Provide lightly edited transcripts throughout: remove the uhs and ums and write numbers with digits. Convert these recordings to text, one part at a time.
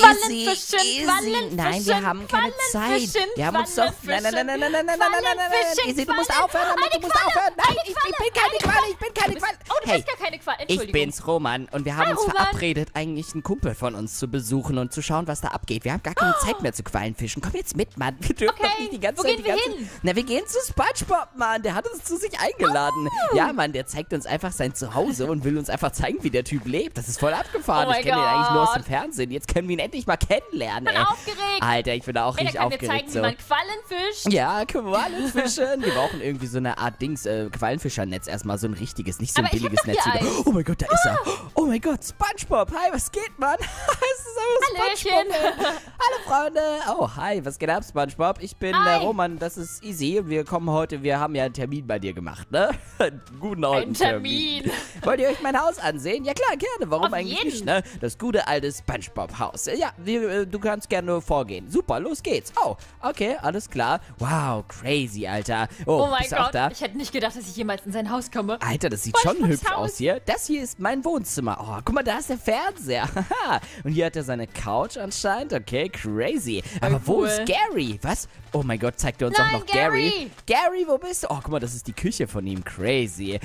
Easy. Nein, wir haben keine Zeit. Wir haben uns doch... Nein, Easy, du musst aufhören, du musst aufhören. Nein, ich bin keine Qualle, ich bin keine Qualle. Oh, du bist gar keine Qualle, Entschuldigung. Ich bin's, Roman. Und wir haben uns verabredet, eigentlich einen Kumpel von uns zu besuchen und zu schauen, was da abgeht. Wir haben gar keine Zeit mehr zu Quallenfischen. Komm jetzt mit, Mann. Wir dürfen doch nicht die ganze Zeit... Wo gehen wir hin? Na, wir gehen zu SpongeBob, Mann. Der hat uns zu sich eingeladen. Ja, Mann, der zeigt uns einfach sein Zuhause und will uns einfach zeigen, wie der Typ lebt. Das ist voll abgefahren. Ich kenne den eigentlich nur aus dem Fernsehen. Jetzt können wir ihn endlich mal kennenlernen, ey. Ich bin aufgeregt. Alter, ich bin da auch richtig aufgeregt. Kann mir zeigen, wie man Quallen fischt. Ja, Quallenfischen. Wir brauchen irgendwie so eine Art Dings, Quallenfischernetz erstmal. So ein richtiges, nicht so ein billiges Netz. Oh mein Gott, da ist er. Oh mein Gott, SpongeBob. Hi, was geht, Mann? Es ist einfach SpongeBob. Hallo, Freunde. Oh, hi, was geht ab, SpongeBob? Ich bin Roman, das ist Easy. Wir kommen heute, wir haben ja einen Termin bei dir gemacht, ne? Guten alten Termin. Wollt ihr euch mein Haus ansehen? Ja klar, gerne. Warum eigentlich nicht, ne? Das gute alte SpongeBob-Haus. Ja, du kannst gerne vorgehen. Super, los geht's. Oh, okay, alles klar. Wow, crazy, Alter. Oh, mein Gott, ich hätte nicht gedacht, dass ich jemals in sein Haus komme. Alter, das sieht schon hübsch aus hier. Das hier ist mein Wohnzimmer. Oh, guck mal, da ist der Fernseher. Und hier hat er seine Couch anscheinend. Okay, crazy. Aber wo ist Gary? Was? Oh mein Gott, zeigt er uns auch noch Gary. Gary, wo bist du? Oh, guck mal, das ist die Küche von ihm. Crazy.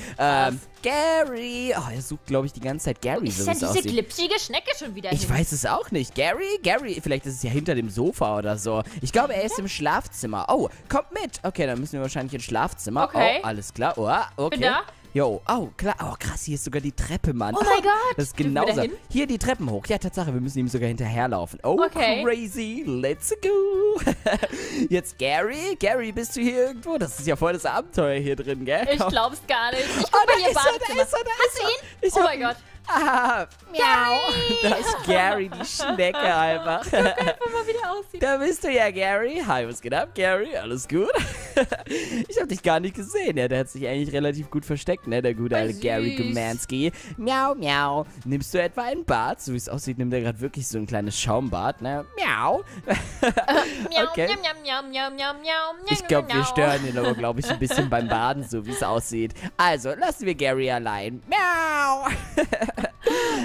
Gary. Oh, er sucht, glaube ich, die ganze Zeit Gary. Ist ja diese glitschige Schnecke schon wieder. Ich weiß es auch nicht. Gary? Gary, vielleicht ist es ja hinter dem Sofa oder so. Ich glaube, er ist im Schlafzimmer. Oh, kommt mit. Okay, dann müssen wir wahrscheinlich ins Schlafzimmer. Okay. Oh, alles klar. Oh, okay. Bin da. Jo, oh, klar. Oh, krass, hier ist sogar die Treppe, Mann. Oh mein Gott. Das ist genauso. Hier die Treppen hoch. Ja, Tatsache, wir müssen ihm sogar hinterherlaufen. Oh, okay. Crazy. Let's go. Jetzt Gary. Gary, bist du hier irgendwo? Das ist ja voll das Abenteuer hier drin, gell? Ich glaub's gar nicht. Ich guck mal hier im Badezimmer. Hast du ihn? Oh mein Gott. Ah, miau. Da ist Gary, die Schnecke einfach. Guck einfach mal, wie der aussieht. Da bist du ja, Gary. Hi, was geht ab, Gary? Alles gut? Ich hab dich gar nicht gesehen. Ja, der hat sich eigentlich relativ gut versteckt, ne? Der gute alte Gary Gomanski. Miau, miau. Nimmst du etwa ein Bad? So wie es aussieht, nimmt er gerade wirklich so ein kleines Schaumbad, ne? Miau. Okay. Ich glaube, wir stören ihn aber, glaube ich, ein bisschen beim Baden, so wie es aussieht. Also, lassen wir Gary allein. Miau.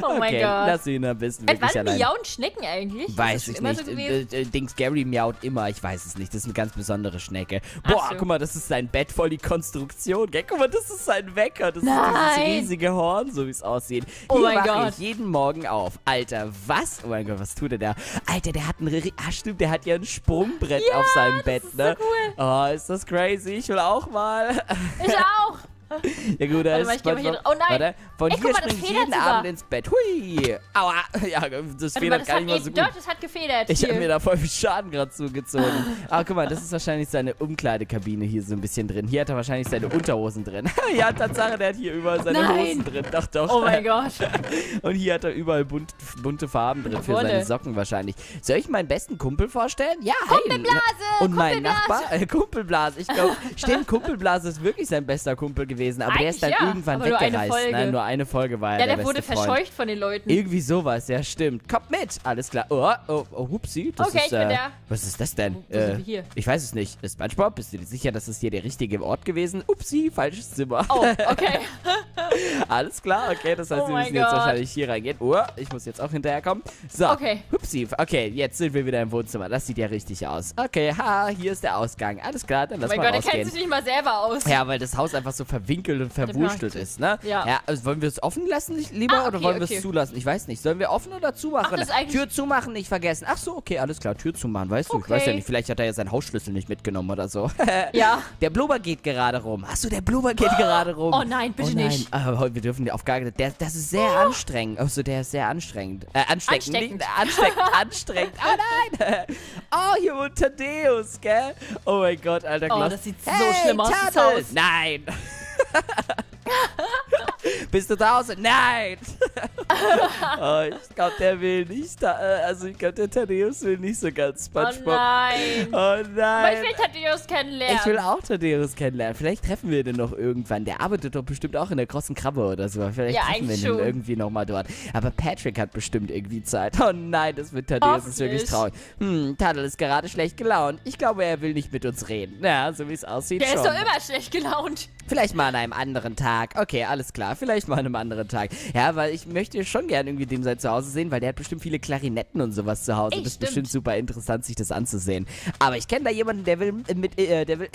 Oh mein Gott. Lass ihn ein bisschen wirklich allein. Wann miauen Schnecken eigentlich? Weiß ich nicht. Dings Gary miaut immer. Ich weiß es nicht. Das ist eine ganz besondere Schnecke. Boah, guck mal, das ist sein Bett, voll die Konstruktion. Gell? Guck mal, das ist sein Wecker. Das ist dieses riesige Horn, so wie es aussieht. Oh mein Gott. Ich jeden Morgen auf. Alter, was? Oh mein Gott, was tut er da? Alter, der hat einen... Ah, stimmt, der hat ja ein Sprungbrett auf seinem Bett, ne? So cool. Oh, ist das crazy? Ich will auch mal. Ich auch. Ja gut, da ist SpongeBob. Oh nein! Warte. Von hier springe ich jeden Abend ins Bett. Hui! Aua! Ja, das federt gar nicht mal so gut. Das hat gefedert. Ich habe mir da voll viel Schaden gerade zugezogen. Ah, guck mal, das ist wahrscheinlich seine Umkleidekabine hier so ein bisschen drin. Hier hat er wahrscheinlich seine Unterhosen drin. Ja, Tatsache, der hat hier überall seine Hosen drin. Doch, doch. Oh mein Gott. Und hier hat er überall bunte Farben drin für seine Socken wahrscheinlich. Soll ich meinen besten Kumpel vorstellen? Ja, Kumpelblase! Und mein Nachbar? Kumpelblase. Ich glaube, stimmt, Kumpelblase ist wirklich sein bester Kumpel gewesen. Aber der ist dann irgendwann weggereist. Nein, nur eine Folge war er. Ja, der wurde verscheucht von den Leuten. Irgendwie sowas, ja, stimmt. Kommt mit! Alles klar. Oh, hupsi. Okay, ich bin da. Was ist das denn? Ich weiß es nicht. Ist SpongeBob? Bist du dir sicher, dass es hier der richtige Ort gewesen? Upsi, falsches Zimmer. Oh, okay. Alles klar, okay. Das heißt, wir müssen jetzt wahrscheinlich hier reingehen. Oh, ich muss jetzt auch hinterherkommen. So. Okay. Hupsi. Okay, jetzt sind wir wieder im Wohnzimmer. Das sieht ja richtig aus. Okay, hier ist der Ausgang. Alles klar, dann lass mal rausgehen. Oh mein Gott, der kennt sich nicht mal selber aus. Ja, weil das Haus einfach so verwinkelt und verwurschtelt ist, ne? Ja, also wollen wir es offen lassen lieber oder wollen wir es zulassen? Ich weiß nicht. Sollen wir offen oder zumachen? Tür zumachen, nicht vergessen. Ach so, okay, alles klar. Tür zumachen, weißt du? Ich weiß ja nicht. Vielleicht hat er ja seinen Hausschlüssel nicht mitgenommen oder so. Ja. Der Blubber geht gerade rum. Ach so, der Blubber geht gerade rum. Oh nein, bitte nicht. Wir dürfen auf gar keinen Fall. Das ist sehr anstrengend. Achso, der ist sehr anstrengend. Ansteckend. Anstrengend. Oh nein. Oh, hier wohnt Tadeus, gell? Oh mein Gott, alter Klaus. Oh, das sieht so schlimm aus. Nein. Bist du draußen? Nein! Oh, ich glaube, der will nicht da. Also, ich glaube, der Tadeus will nicht so ganz SpongeBob. Oh nein! Oh nein! Aber ich will Tadeus kennenlernen. Ich will auch Tadeus kennenlernen. Vielleicht treffen wir den noch irgendwann. Der arbeitet doch bestimmt auch in der großen Krabbe oder so. Vielleicht treffen wir den irgendwie nochmal dort. Aber Patrick hat bestimmt irgendwie Zeit. Oh nein, das mit Tadeus ist wirklich traurig. Tadel ist gerade schlecht gelaunt. Ich glaube, er will nicht mit uns reden. Ja, so wie es aussieht. Der ist doch immer schlecht gelaunt. Vielleicht mal an einem anderen Tag. Okay, alles klar. Vielleicht mal an einem anderen Tag. Ja, weil ich möchte schon gerne irgendwie dem sein Zuhause sehen, weil der hat bestimmt viele Klarinetten und sowas zu Hause. Ey, das ist bestimmt super interessant, sich das anzusehen. Aber ich kenne da jemanden, der will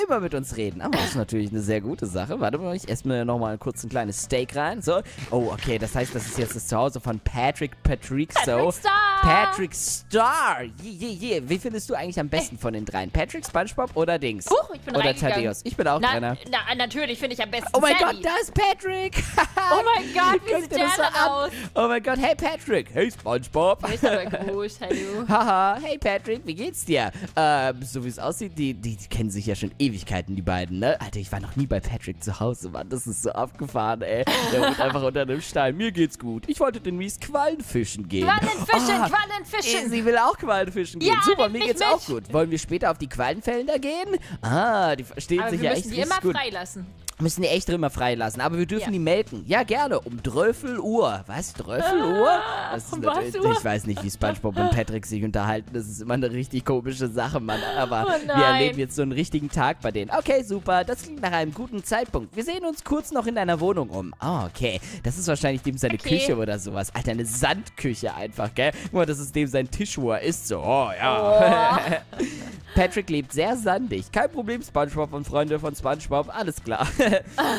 immer mit uns reden. Aber das ist natürlich eine sehr gute Sache. Warte mal, ich esse mir nochmal kurz ein kleines Steak rein. So. Oh, okay, das heißt, das ist jetzt das Zuhause von Patrick Star. Patrick Star. Wie findest du eigentlich am besten von den dreien? Patrick, SpongeBob oder Dings? Huch, ich bin oder Thaddeus. Ich bin auch drinne. Na, natürlich finde ich am besten. Oh mein Gott, da ist Patrick. Oh mein Gott, wie sieht der so aus? Oh mein Gott, hey Patrick. Hey SpongeBob. Haha, hey Patrick, wie geht's dir? So wie es aussieht, die kennen sich ja schon Ewigkeiten, die beiden, ne? Alter, ich war noch nie bei Patrick zu Hause, Mann. Das ist so abgefahren, ey. Der wohnt einfach unter einem Stein. Mir geht's gut. Ich wollte den mies Quallenfischen gehen. Quallenfischen! Sie will auch Quallenfischen gehen. Ja, super, mir geht's auch gut. Wollen wir später auf die Quallenfelder gehen? Ah, die verstehen sich ja echt gut. Wir müssen die immer freilassen. Müssen die echt immer freilassen, aber wir dürfen die melken. Ja, gerne, um 12 Uhr. Was, 12 Uhr? Das ist ich weiß nicht, wie SpongeBob und Patrick sich unterhalten. Das ist immer eine richtig komische Sache, Mann. Aber wir erleben jetzt so einen richtigen Tag bei denen. Okay, super, das klingt nach einem guten Zeitpunkt. Wir sehen uns kurz noch in deiner Wohnung um. Oh, okay, das ist wahrscheinlich dem seine Küche oder sowas. Alter, eine Sandküche einfach, gell? Nur, das ist dem sein Tisch, wo er isst. So, oh, ja. Oh. Patrick lebt sehr sandig. Kein Problem, SpongeBob und Freunde von SpongeBob. Alles klar.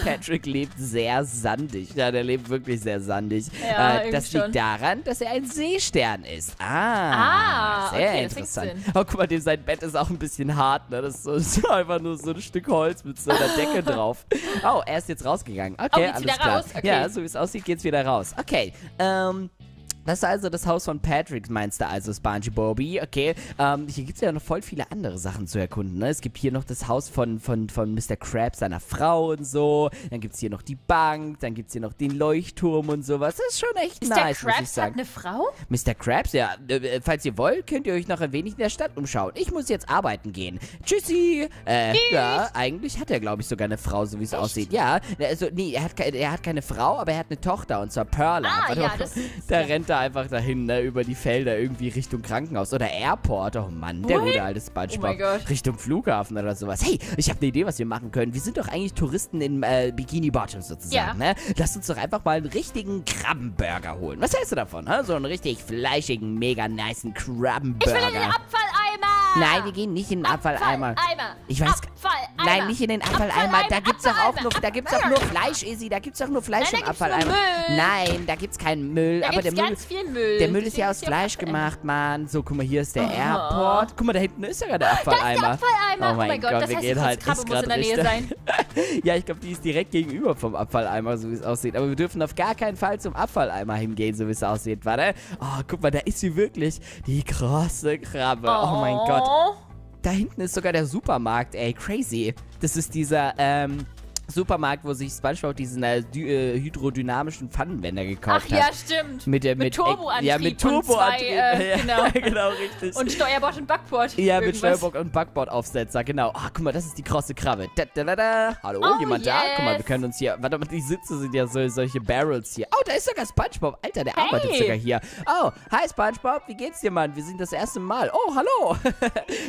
Patrick lebt sehr sandig. Ja, der lebt wirklich sehr sandig. Ja, das liegt daran, dass er ein Seestern ist. Ah, sehr interessant. Oh, guck mal, sein Bett ist auch ein bisschen hart. Ne? Das ist einfach nur so ein Stück Holz mit so einer Decke drauf. Oh, er ist jetzt rausgegangen. Okay, alles klar. Raus? Okay. Ja, so wie es aussieht, geht's wieder raus. Okay, das ist also das Haus von Patrick, meinst du also, SpongeBob? Okay, hier gibt es ja noch voll viele andere Sachen zu erkunden, ne? Es gibt hier noch das Haus von Mr. Krabs, seiner Frau und so. Dann gibt es hier noch die Bank, dann gibt es hier noch den Leuchtturm und sowas. Das ist schon echt nice, muss ich sagen. Mr. Krabs hat eine Frau? Mr. Krabs, ja. Falls ihr wollt, könnt ihr euch noch ein wenig in der Stadt umschauen. Ich muss jetzt arbeiten gehen. Tschüssi! Ja, eigentlich hat er, glaube ich, sogar eine Frau, so wie es aussieht. Ja, also, nee, er hat keine Frau, aber er hat eine Tochter, und zwar Perla. Ah, ja, da rennt er einfach dahin, ne, über die Felder irgendwie Richtung Krankenhaus oder Airport. Oh Mann, der gute alte SpongeBob. Oh Richtung Flughafen oder sowas. Hey, ich habe eine Idee, was wir machen können. Wir sind doch eigentlich Touristen in Bikini Bottom sozusagen, ne? Lass uns doch einfach mal einen richtigen Krabbenburger holen. Was hältst du davon, ne? So einen richtig fleischigen, mega nicen Krabbenburger. Ich will in den Abfalleimer! Nein, wir gehen nicht in den Abfalleimer. Ich weiß. Abfalleimer. Nein, nicht in den Abfalleimer. Da gibt's doch auch nur, da gibt's doch nur Fleisch, Izzy. Da gibt's doch nur Fleisch im Abfalleimer. Nein, da gibt's keinen Müll. Da aber der Müll. Viel Müll. Der Müll ist ja aus Fleisch gemacht, Mann. So, guck mal, hier ist der Airport. Guck mal, da hinten ist ja gerade der Abfalleimer. Oh mein Gott, das heißt, das Krabbe muss in der Nähe sein. Ja, ich glaube, die ist direkt gegenüber vom Abfalleimer, so wie es aussieht. Aber wir dürfen auf gar keinen Fall zum Abfalleimer hingehen, so wie es aussieht, warte. Oh, guck mal, da ist sie wirklich, die große Krabbe. Oh mein Gott. Da hinten ist sogar der Supermarkt, ey, crazy. Das ist dieser, Supermarkt, wo sich SpongeBob diesen hydrodynamischen Pfannenwender gekauft hat. Ach ja, stimmt. Mit Turboantrieb. Ja, mit Turboantrieb. Genau. Genau, richtig. Und Steuerbord und Backbord. Ja, mit Steuerbord und Backbordaufsetzer, genau. Ach, guck mal, das ist die krosse Krabbe. Hallo, jemand da? Guck mal, wir können uns hier. Warte mal, die Sitze sind ja so, solche Barrels hier. Oh, da ist sogar SpongeBob. Alter, der arbeitet sogar hier. Oh, hi SpongeBob, wie geht's dir, Mann? Wir sind das erste Mal. Oh, hallo.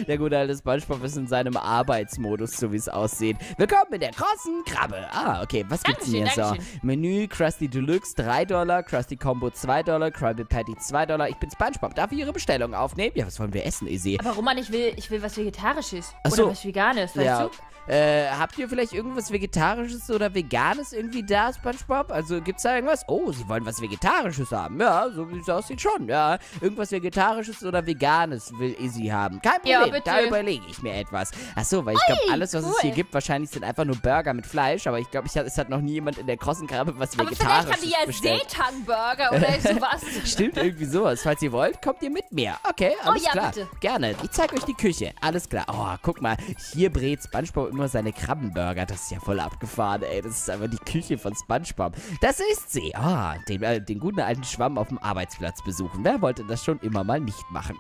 Der gute alte SpongeBob ist in seinem Arbeitsmodus, so wie es aussieht. Willkommen in der krossen Krabbe. Ah, okay. Was gibt's denn hier so? Menü, Krusty Deluxe $3, Krusty Combo $2, Krabby Patty $2. Ich bin SpongeBob. Darf ich Ihre Bestellung aufnehmen? Ja, was wollen wir essen, Izzy? Aber Roman, ich will was Vegetarisches. Achso. Oder was Veganes, weißt du? Habt ihr vielleicht irgendwas Vegetarisches oder Veganes irgendwie da, SpongeBob? Also gibt's da irgendwas? Oh, sie wollen was Vegetarisches haben. Ja, so wie es aussieht schon. Ja, irgendwas Vegetarisches oder Veganes will Izzy haben. Kein Problem, ja, bitte. Da überlege ich mir etwas. Achso, weil ich glaube, alles, was es hier gibt, wahrscheinlich sind einfach nur Burger mit Fleisch, aber ich glaube, es hat noch nie jemand in der krossen Krabbe was Vegetarisches bestellt. Aber vielleicht haben die ja Seetang-Burger oder sowas. Stimmt, irgendwie sowas. Falls ihr wollt, kommt ihr mit mir. Okay, alles klar. Bitte. Gerne. Ich zeige euch die Küche. Alles klar. Oh, guck mal. Hier brät SpongeBob immer seine Krabbenburger. Das ist ja voll abgefahren, ey. Das ist einfach die Küche von SpongeBob. Das ist sie. Ah, oh, den guten alten Schwamm auf dem Arbeitsplatz besuchen. Wer wollte das schon immer mal nicht machen?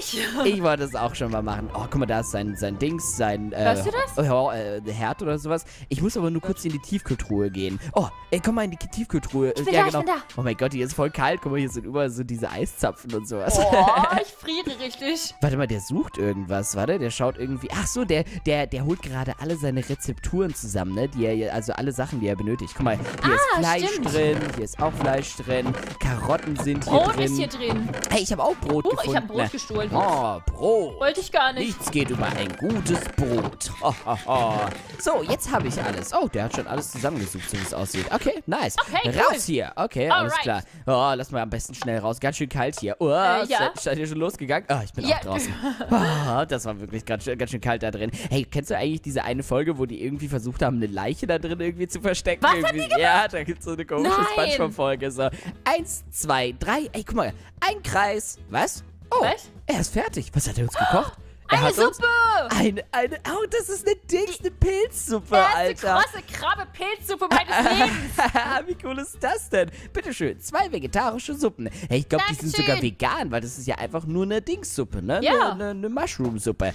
Ich. Ich wollte es auch schon mal machen. Oh, guck mal, da ist sein Dings, sein... Hörst du das? Herd oder sowas. Spaß. Ich muss aber nur kurz in die Tiefkühltruhe gehen. Oh, ey, komm mal in die Tiefkühltruhe. Ich bin, ja, da, genau. Ich bin da. Oh mein Gott, hier ist voll kalt. Guck mal, hier sind überall so diese Eiszapfen und sowas. Oh, ich friere richtig. Warte mal, der sucht irgendwas, warte. Der schaut irgendwie... Ach so, der holt gerade alle seine Rezepturen zusammen, ne? Die er, also alle Sachen, die er benötigt. Guck mal, hier ist Fleisch drin. Hier ist auch Fleisch drin. Karotten sind hier drin. Brot ist hier drin. Hey, ich habe auch Brot gefunden. Ich habe Brot gestohlen. Oh, Brot. Wollte ich gar nicht. Nichts geht über ein gutes Brot. Oh, oh, oh. So, jetzt habe ich alles. Oh, der hat schon alles zusammengesucht, so wie es aussieht. Okay, nice. Okay, raus hier. Okay, alles klar. Oh, lass mal am besten schnell raus. Ganz schön kalt hier. Oh, seid ihr schon losgegangen? Oh, ich bin auch draußen. Oh, das war wirklich ganz schön kalt da drin. Hey, kennst du eigentlich diese eine Folge, wo die irgendwie versucht haben, eine Leiche da drin irgendwie zu verstecken? Was irgendwie? Hat die gemacht? Ja, da gibt es so eine komische Spongebob-Folge. So, 1, 2, 3. Ey, guck mal. Ein Kreis. Was? Oh, was? Er ist fertig. Was hat er uns gekocht? Eine Suppe! Oh, das ist eine Dings, eine Pilzsuppe, Alter. Eine krasse Krabbe-Pilzsuppe meines Lebens. Wie cool ist das denn? Bitteschön, 2 vegetarische Suppen. Hey, ich glaube, die sind sogar vegan, weil das ist ja einfach nur eine Dingssuppe, ne? Ja. Eine Mushroom-Suppe.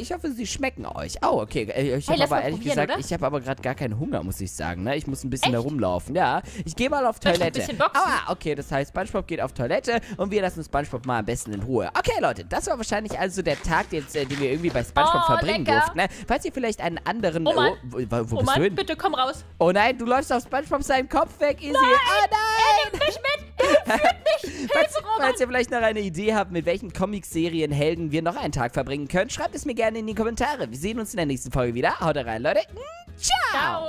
Ich hoffe, sie schmecken euch. Oh, okay. Ich habe aber ehrlich gesagt, oder? Ich habe aber gerade gar keinen Hunger, muss ich sagen, ne? Ich muss ein bisschen da rumlaufen. Ja, ich gehe mal auf Toilette. Ah, okay, das heißt, SpongeBob geht auf Toilette und wir lassen SpongeBob mal am besten in Ruhe. Okay, Leute, das war wahrscheinlich also der Tag, den wir irgendwie bei SpongeBob verbringen durften. Ne? Falls ihr vielleicht einen anderen... Oh Mann, wo bist du hin? Bitte komm raus. Oh nein, du läufst auf SpongeBob seinen Kopf weg, Izzy. Nein, oh nein! Er nimmt mich mit! Er führt mich! Hilfe, Roman! Falls ihr vielleicht noch eine Idee habt, mit welchen Comic-Serienhelden wir noch einen Tag verbringen können, schreibt es mir gerne in die Kommentare. Wir sehen uns in der nächsten Folge wieder. Haut rein, Leute. Ciao!